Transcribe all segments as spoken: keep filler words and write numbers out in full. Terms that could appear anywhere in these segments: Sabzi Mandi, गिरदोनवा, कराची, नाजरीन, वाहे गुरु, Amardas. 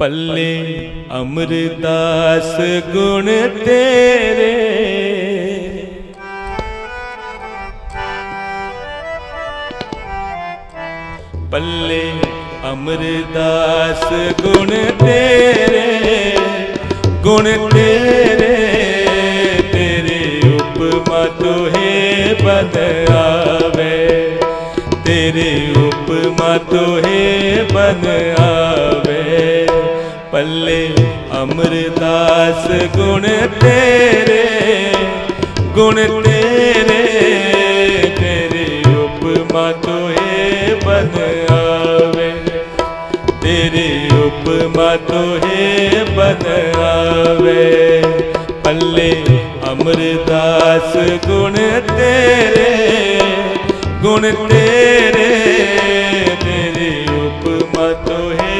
पल्ले अमरदास गुण तेरे पल्ले अमरदास गुण तेरे गुण तेरे तेरे उपमा तोहे बनावे तेरे उपमा तोहे बनावे पल्ले अमरदास गुण तेरे गुण तेरे तेरे उपमा तोहे बनावे तेरे उपमा तोहे बनावे पल्ले अमरदास गुण तेरे गुण तेरे तेरे उपमा तोहे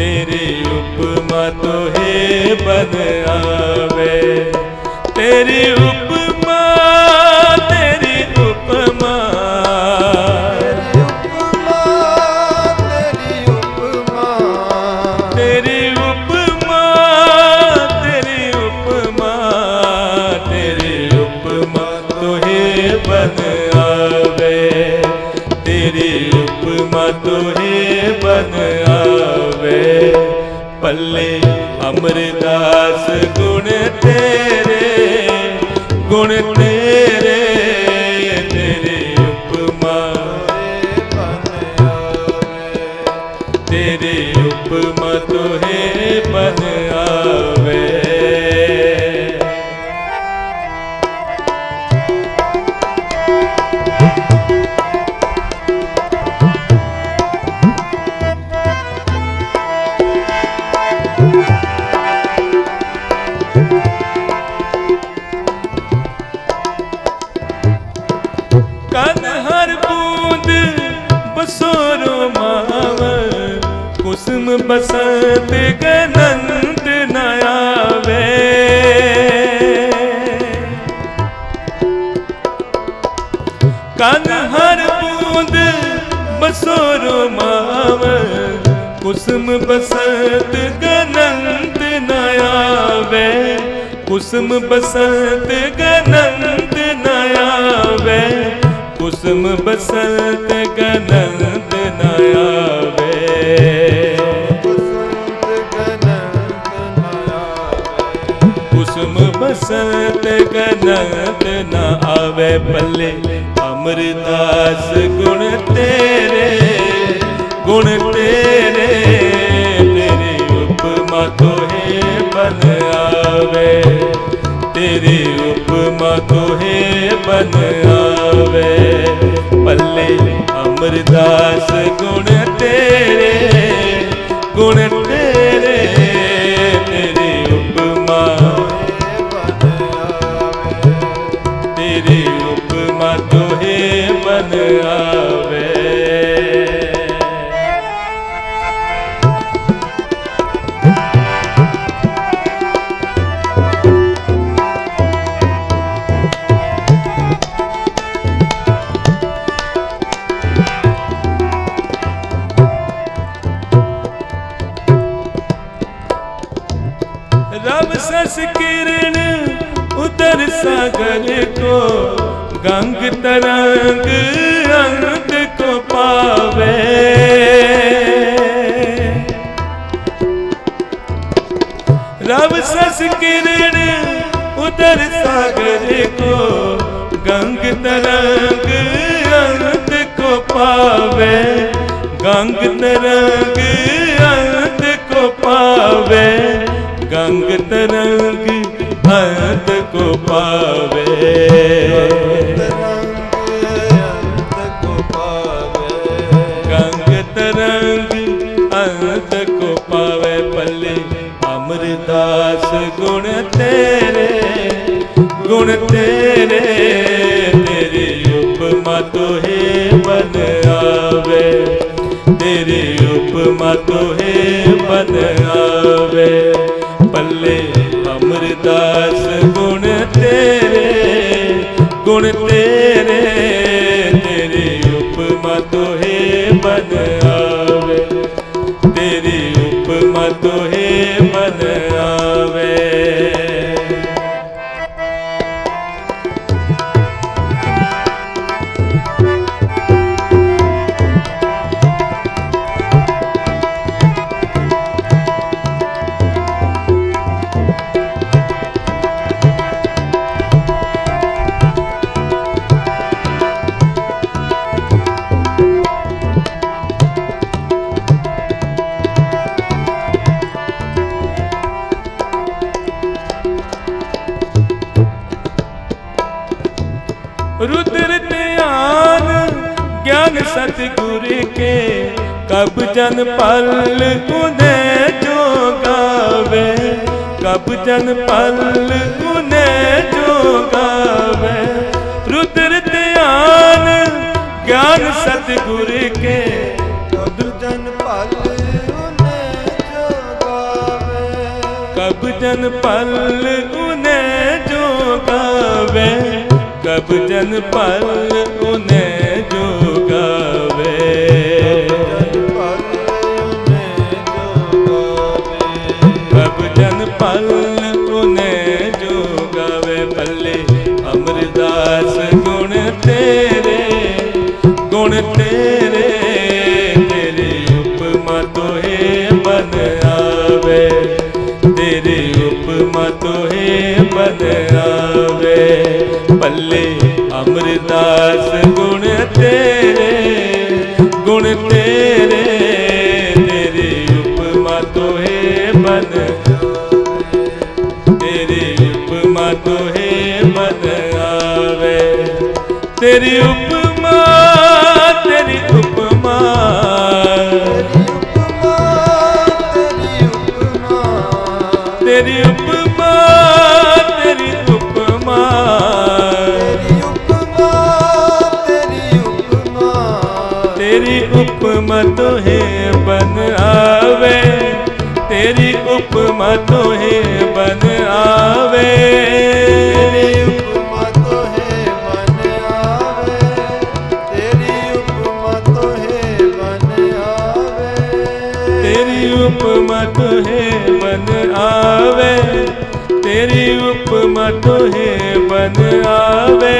तेरे उपमा तोहे बनावे तेरी उपमा तेरी उपमा पल्ले अमरदास गुण तेरे गुण तेरे तेरे उपमा तेरे उपमा तोहे बनावे कुसुम बसंत गनंत नयावे कान हर बूंद बसोरो माव कुसुम बसंत गनंत नयावे कुसुम बसंत गनंत नयावे कुसुम बसंत गनंत नयावे बसंत गनंत ना आवे पल्ले अमरदास गुण तेरे गुण तेरे तेरे उपमा तोहे बनावे तेरे उपमा तोहे बनावे पल्ले अमरदास गुण तेरे गुण तेरे तेरे उपमा बनावे रब सस किरण उतर सागर को गंग तरंग अंत को पावे रब सस किरण उतर सागर को गंग तरंग अंत को पावे गंग तरंग अंत को पावे गंग तरंग अंत को पावे अमरदास गुण तेरे गुण तेरे तेरे उपमा तोहे बनावे तेरे उपमा तोहे बनावे पल्ले अमरदास गुण तेरे गुण तेरे तेरे उपमा तोहे बनावे। सतगुर के कब जन पल उन्हें जो गावे, कब जन पल उन्हें जो गावे। रुद्र ध्यान ज्ञान सतगुर के रुद्र जन पल उन्हें जो गावे, कब जन पल उन्हें जो गावे, कब जन पल उन्हें जो गावे। कब जन पल उन्हें जो गावे। भले अमरदास गुण तेरे गुण तेरे, तेरे उपमा तोहे बन आवे, तेरे उपमा तोहे बन आवे। भले अमरदास गुण तेरे गुण तेरे, तेरे उपमा तोहे बन, तेरे उपमा तोहे बन आवे। तेरी उपमा तेरी उपमा तेरी उपमा तेरी उपमा तेरी उपमा उपमा तोहे बन आवे, तेरी उपमा तोहे बन आवे, तेरी उपमा तोहे बन आवे, तेरी उपमा तोहे बन आवे, तेरी उपमा तोहे बन आवे, तेरी उपमा तोहे बन आवे, तेरी उपमा तोहे बन आवे,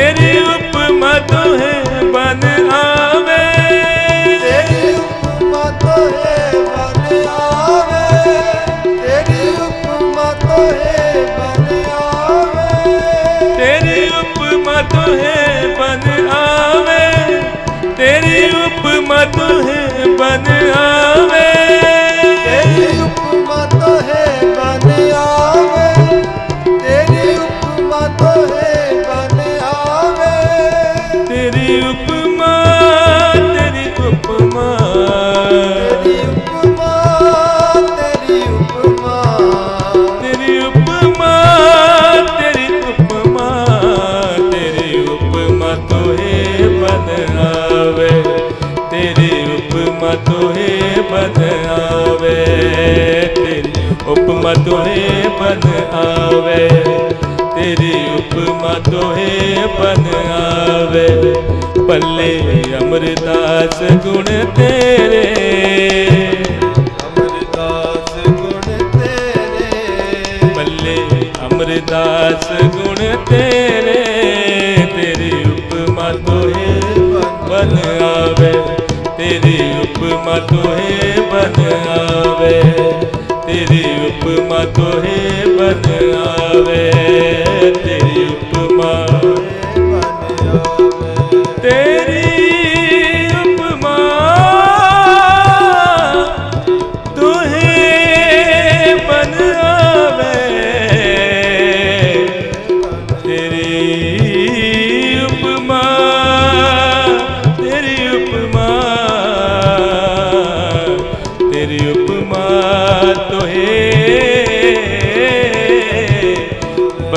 तेरी उपमा तोहे बन आवे, तेरी उपमा तोहे बन आवे, तेरी उपमा तोहे बन आवे, तेरी उपमा तोहे बन आवे, तेरी उपमा तोहे बन आवे, तेरी उपमा तोहे बन आवे, तेरी उपमा तोहे बन आवे, तेरी उपमा तोहे बन आवे, तेरी उपमा तोहे बन आवे, तेरी उपमा तोहे बन आवे, तेरी उपमा तोहे बन आवे, तेरी उपमा तोहे बन आवे, तेरी उपमा तेरी उपमा तोहे बन आवे, तेरी उपमा तोहे बन आवे, तेरी उपमा तोहे बन आवे। भले अमरदास गुण तेरे अमरदास गुण तेरे, भले अमरदास गुण तेरे, तेरी उपमा तोहे बन आवे, तेरी उपमा तोहे बन आवे, तेरी उपमा तोहे बन आवे, तेरी उपमा तेरी उपमा तोहे बन आवे, तेरी उपमा तेरी उपमा तेरी उपमा तोहे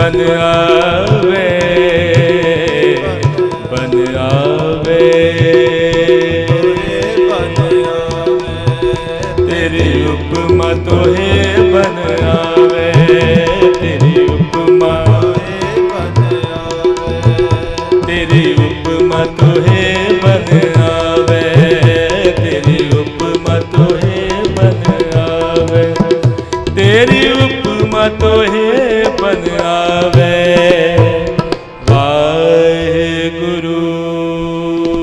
बन आवे, बन आवे, बन आवे, तेरी उपमा तोहे बन आवे, तेरी उपमा बन आवे, तेरी उपमा तोहे बन आवे, तेरी उपमा तोहे तेरी उपमा तोहे बन आवे। वाहे गुरु। you।